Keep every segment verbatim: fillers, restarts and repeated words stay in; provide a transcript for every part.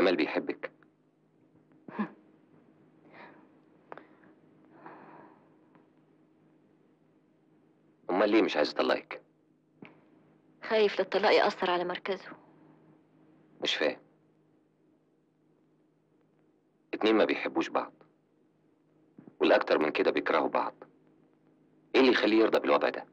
كمال بيحبك. امال ليه مش عايز يطلقك؟ خايف للطلاق يأثر على مركزه. مش فاهم. اتنين ما بيحبوش بعض، والاكتر من كده بيكرهوا بعض، ايه اللي يخليه يرضى بالوضع ده؟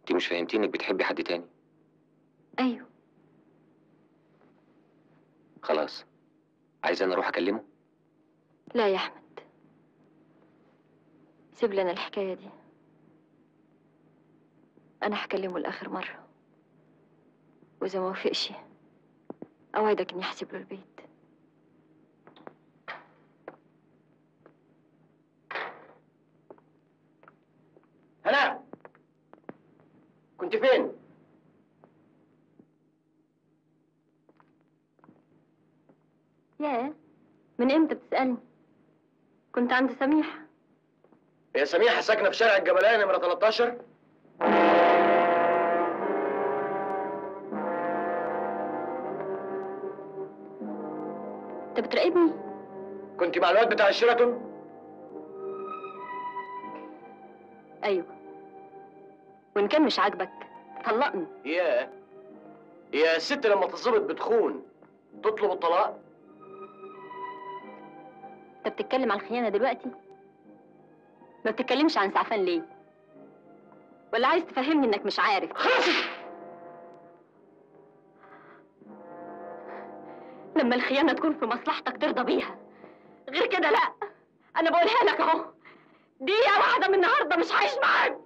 انت مش فهمتينك بتحبي حد تاني؟ ايوه. خلاص، عايزة انا اروح اكلمه؟ لا يا احمد، سيب لنا الحكاية دي، انا هكلمه لاخر مرة، واذا ما وافقش اوعدك اني هسيب له البيت. هلا، كنت فين؟ ياه، من امتى بتسألني؟ كنت عند سميحة. هي سميحة ساكنة في شارع الجبلية نمرة تلتاشر؟ انت بتراقبني؟ كنت مع الواد بتاع الشيراتون؟ ايوه. وان كان مش عاجبك طلقني. ياه، يا الست لما تظبط بتخون تطلب الطلاق؟ انت بتتكلم عن الخيانه دلوقتي؟ ما بتتكلمش عن سعفان ليه؟ ولا عايز تفهمني انك مش عارف؟ خلاص، لما الخيانه تكون في مصلحتك ترضى بيها، غير كده لا. انا بقولها لك اهو، دقيقه واحده من النهارده مش هعيش معاك.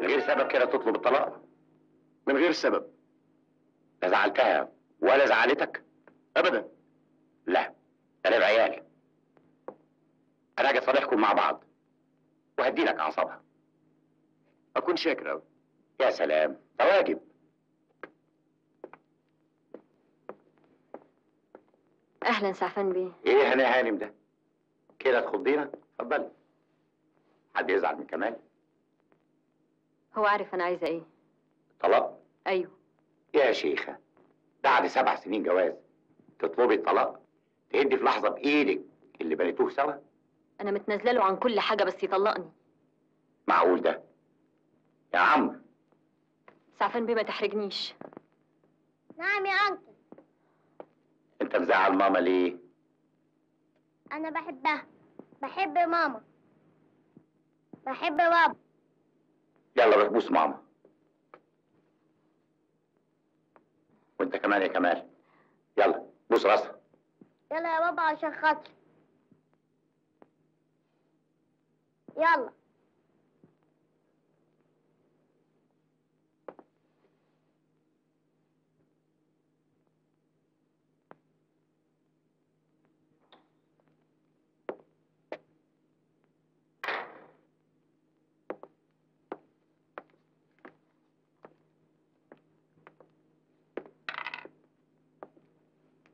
من غير سبب كده تطلب الطلاق؟ من غير سبب. لا زعلتها ولا زعلتك؟ ابدا. لا، انا بعيال، انا هاجي اصالحكم مع بعض وهدي لك اعصابها. اكون شاكر اوي. يا سلام، ده واجب. اهلا سعفان بيه. ايه هنا يا هانم ده؟ كده تخضينا؟ اتفضلي. حد يزعل من كمال؟ هو عارف انا عايزه ايه؟ طلاق؟ ايوه. يا شيخه، ده بعد سبع سنين جواز تطلبي الطلاق؟ تهدي في لحظه بايدك اللي بنيتوه سوا؟ انا متنازله له عن كل حاجه بس يطلقني. معقول ده؟ يا عمرو. سعفان بيه ما تحرجنيش. نعم يا انكل. انت مزعل ماما ليه؟ انا بحبها، بحب ماما، بحب بابا. يلا روح بوس ماما. وانت كمان يا كمال، يلا بوس راسها. يلا يا بابا عشان خاطري. يلا.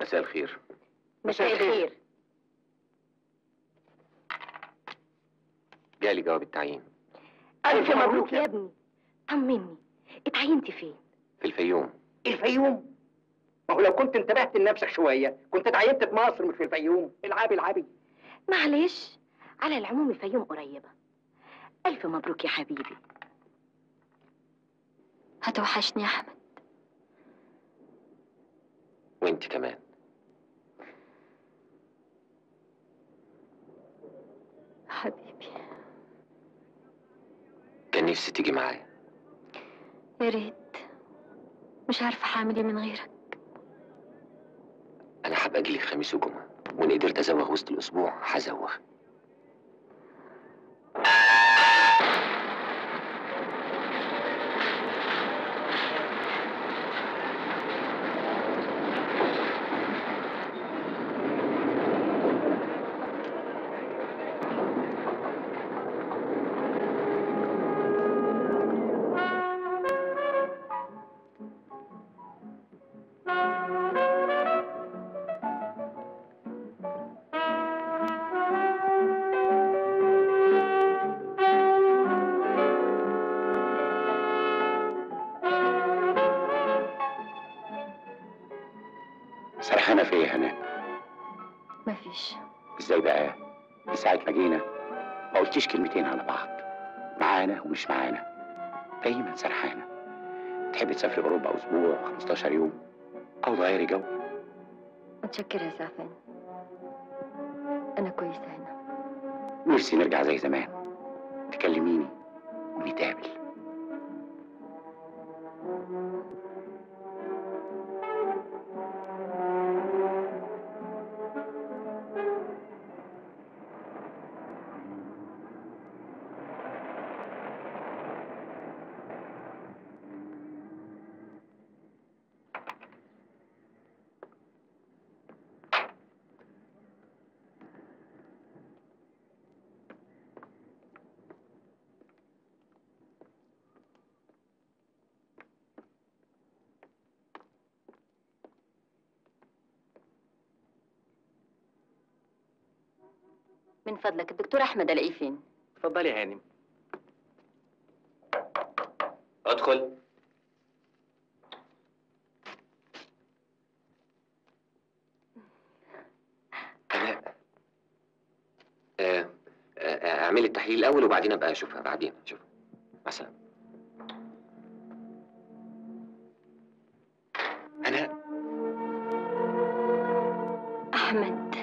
مساء الخير. مساء الخير. جالي جواب التعيين. ألف مبروك يا ابني. طمني، اتعينت فين؟ في الفيوم. الفيوم؟ ما هو لو كنت انتبهت لنفسك شوية كنت اتعينت في مصر مش في الفيوم. العبي العبي. معلش، على العموم الفيوم قريبة. ألف مبروك يا حبيبي. هتوحشني يا أحمد. وأنت كمان. حبيبي، كان نفسي تيجي معايا. يا ريت، مش عارفه هعمل ايه من غيرك. انا هبقى اجيلك خميس وجمعه، وان قدرت ازوغ وسط الاسبوع هزوغ. شايف ايه يا هنا؟ مفيش. ازاي بقى؟ ساعة ما جينا ما قلتيش كلمتين على بعض، معانا ومش معانا، دايما سرحانه. تحبي تسافري اوروبا اسبوع خمستاشر يوم او تغيري جو؟ متشكره يا سعفان، انا كويسه هنا. نفسي نرجع زي زمان، تكلميني ونتقابل. من فضلك الدكتور احمد الاقيه فين؟ اتفضلي يا هانم. ادخل. انا آه... آه... اعمل التحليل الاول وبعدين ابقى اشوفها. بعدين اشوفها. مع السلامه. انا احمد.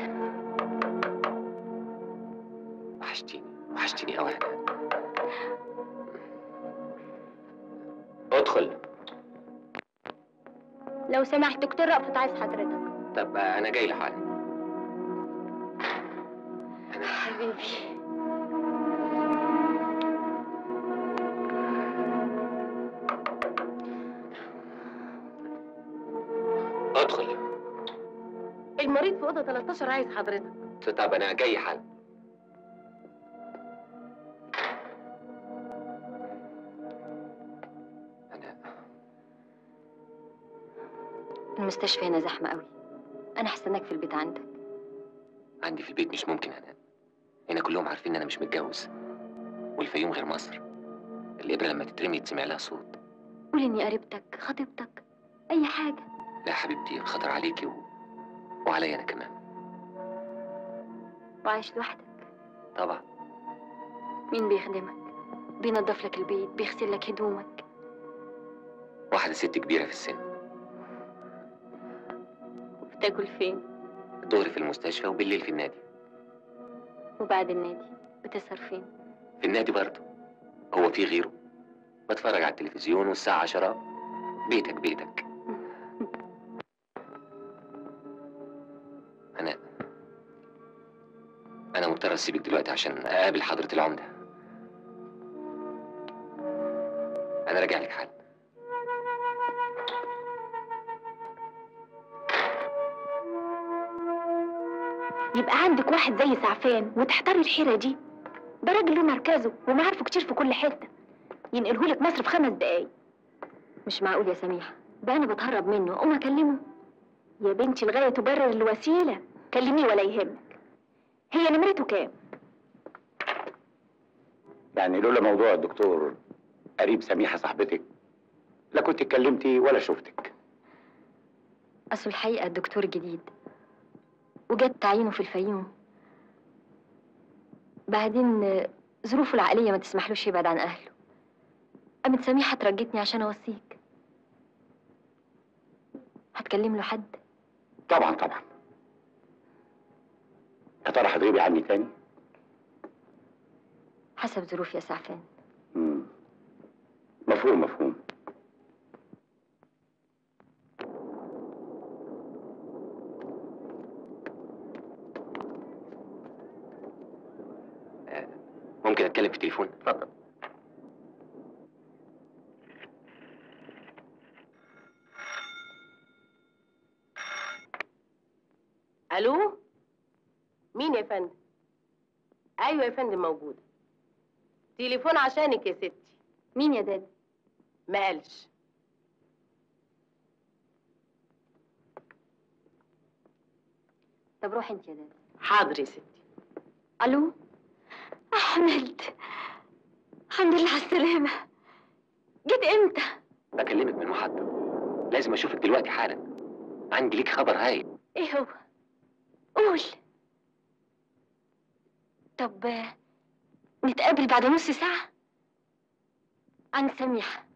وحشتيني قوي. ادخل لو سمحت. دكتور رأفت عايز حضرتك. طب انا جاي لحالي. انا حبيبي. ادخل. المريض في اوضه تلتاشر عايز حضرتك. طب انا جاي حالي. المستشفى هنا زحمة قوي، أنا هستناك في البيت عندك. عندي في البيت مش ممكن. أنا هنا كلهم عارفين إن أنا مش متجوز، والفيوم غير مصر. الإبرة لما تترمي يتسمع لها صوت. قول إني قريبتك، خطيبتك، أي حاجة. لا حبيبتي، الخطر عليكي و... وعليا أنا كمان. وعايش لوحدك؟ طبعا. مين بيخدمك؟ بينظف لك البيت، بيغسل لك هدومك؟ واحدة ست كبيرة في السن. بتاكل فين؟ الظهر في المستشفى وبالليل في النادي. وبعد النادي بتسهر فين؟ في النادي برضه. هو في غيره؟ بتفرج على التلفزيون والساعة عشرة. بيتك بيتك. أنا أنا مضطر أسيبك دلوقتي عشان أقابل حضرة العمدة. أنا راجع لك حالا. يبقى عندك واحد زي سعفان وتحتري الحيرة دي؟ ده راجل له مركزه ومعارفه كتير في كل حتة، ينقلهولك مصر في خمس دقايق. مش معقول يا سميحة، بقى أنا بتهرب منه أقوم أكلمه؟ يا بنتي الغاية تبرر الوسيلة، كلميه ولا يهمك. هي نمرته كام؟ يعني لولا موضوع الدكتور قريب سميحة صاحبتك لا كنت اتكلمتي ولا شفتك. أصل الحقيقة الدكتور جديد وجد تعيينه في الفيوم، بعدين ظروفه العقلية ما تسمحلوش يبعد عن أهله. قامت سميحة ترجتني عشان أوصيك. هتكلم له حد؟ طبعا طبعا. يا ترى هتغيبي عني تاني؟ حسب ظروفي يا سعفان. امم مفهوم مفهوم. ممكن اتكلم في التليفون؟ اتفضل. الو، مين يا فندم؟ ايوه يا فندم موجوده. تليفون عشانك يا ستي. مين يا دادا؟ ما قالش. طب روحي انت يا دادا. حاضر يا ستي. الو احمد، الحمد لله على السلامة. جيت امتى؟ بكلمك من محاضرة، لازم اشوفك دلوقتي حالا. عندي ليك خبر هايل. ايه هو؟ قول. طب نتقابل بعد نص ساعة؟ عند سميحة.